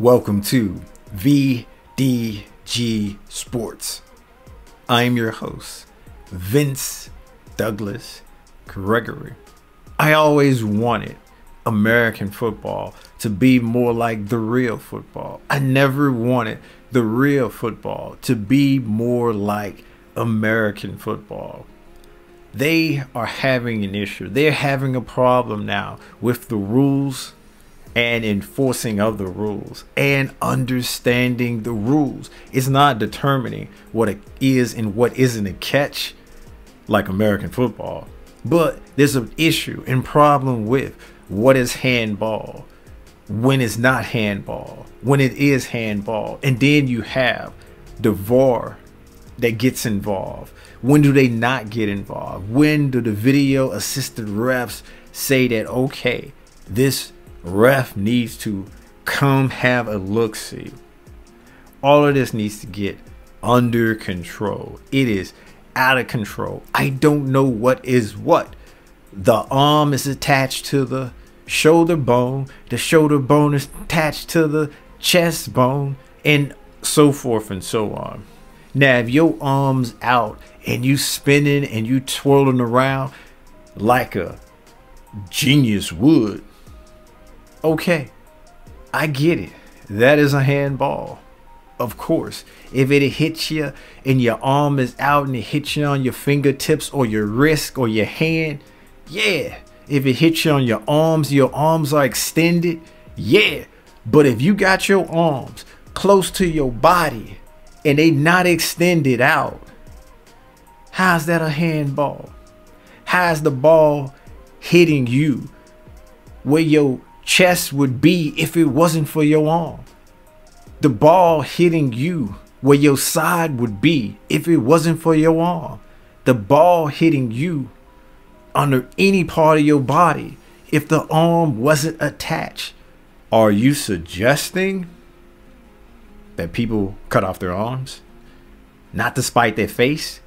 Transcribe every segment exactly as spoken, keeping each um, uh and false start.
Welcome to V D G Sports. I am your host, Vince Douglas Gregory. I always wanted American football to be more like the real football. I never wanted the real football to be more like American football. They are having an issue. They're having a problem now with the rules and enforcing of the rules and understanding the rules. It's not determining what it is and what isn't a catch like American football, but there's an issue and problem with what is handball, when it's not handball, when it is handball. And then you have the V A R that gets involved. When do they not get involved? When do the video assisted refs say that, okay, this ref needs to come have a look-see? All of this needs to get under control. It is out of control. I don't know what is what. The arm is attached to the shoulder bone. The shoulder bone is attached to the chest bone, and so forth and so on. Now, if your arm's out and you spinning and you twirling around like a genius would, okay, I get it. That is a handball. Of course, if it hits you and your arm is out and it hits you on your fingertips or your wrist or your hand, yeah. If it hits you on your arms, your arms are extended, yeah. But if you got your arms close to your body and they not extended out, how's that a handball? How's the ball hitting you where your chest would be if it wasn't for your arm? The ball hitting you where your side would be if it wasn't for your arm. The ball hitting you under any part of your body if the arm wasn't attached. Are you suggesting that people cut off their arms, not to spite their face,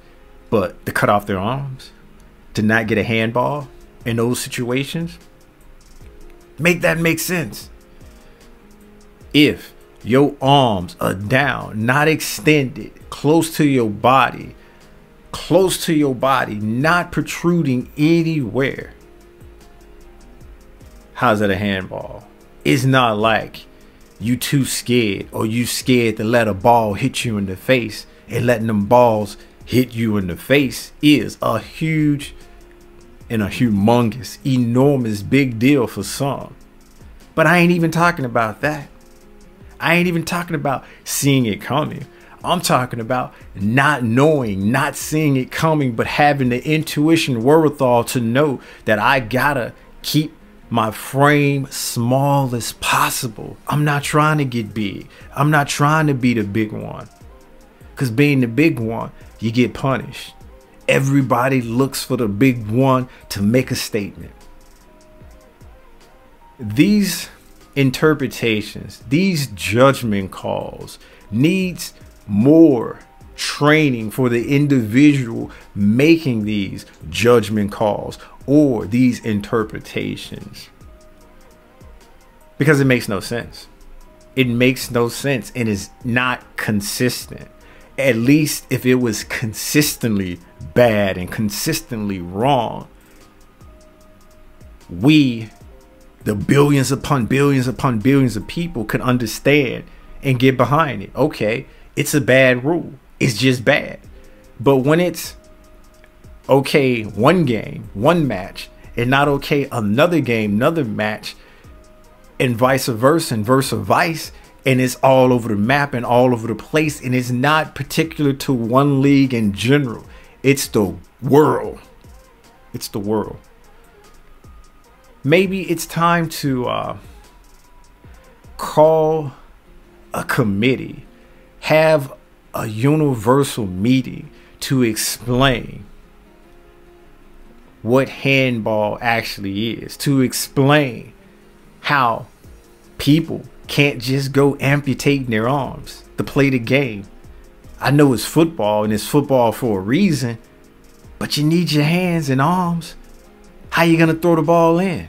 but to cut off their arms to not get a handball in those situations? Make that make sense. If your arms are down, not extended, close to your body, close to your body, not protruding anywhere, how's that a handball? It's not like you too scared or you scared to let a ball hit you in the face, and letting them balls hit you in the face is a huge and a humongous, enormous, big deal for some. But I ain't even talking about that. I ain't even talking about seeing it coming. I'm talking about not knowing, not seeing it coming, but having the intuition wherewithal to know that I gotta keep my frame small as possible. I'm not trying to get big. I'm not trying to be the big one, because being the big one, you get punished. Everybody looks for the big one to make a statement. These interpretations, these judgment calls needs more training for the individual making these judgment calls or these interpretations, because it makes no sense. It makes no sense and is not consistent. At least if it was consistently bad and consistently wrong, we, the billions upon billions upon billions of people, could understand and get behind it. Okay, it's a bad rule. It's just bad. But when it's okay one game, one match, and not okay another game, another match, and vice versa, and versa vice, and it's all over the map and all over the place, and it's not particular to one league in general. It's the world. It's the world. Maybe it's time to uh, call a committee, have a universal meeting to explain what handball actually is, to explain how people can't just go amputating their arms to play the game. I know it's football and it's football for a reason, but you need your hands and arms. How you gonna throw the ball in?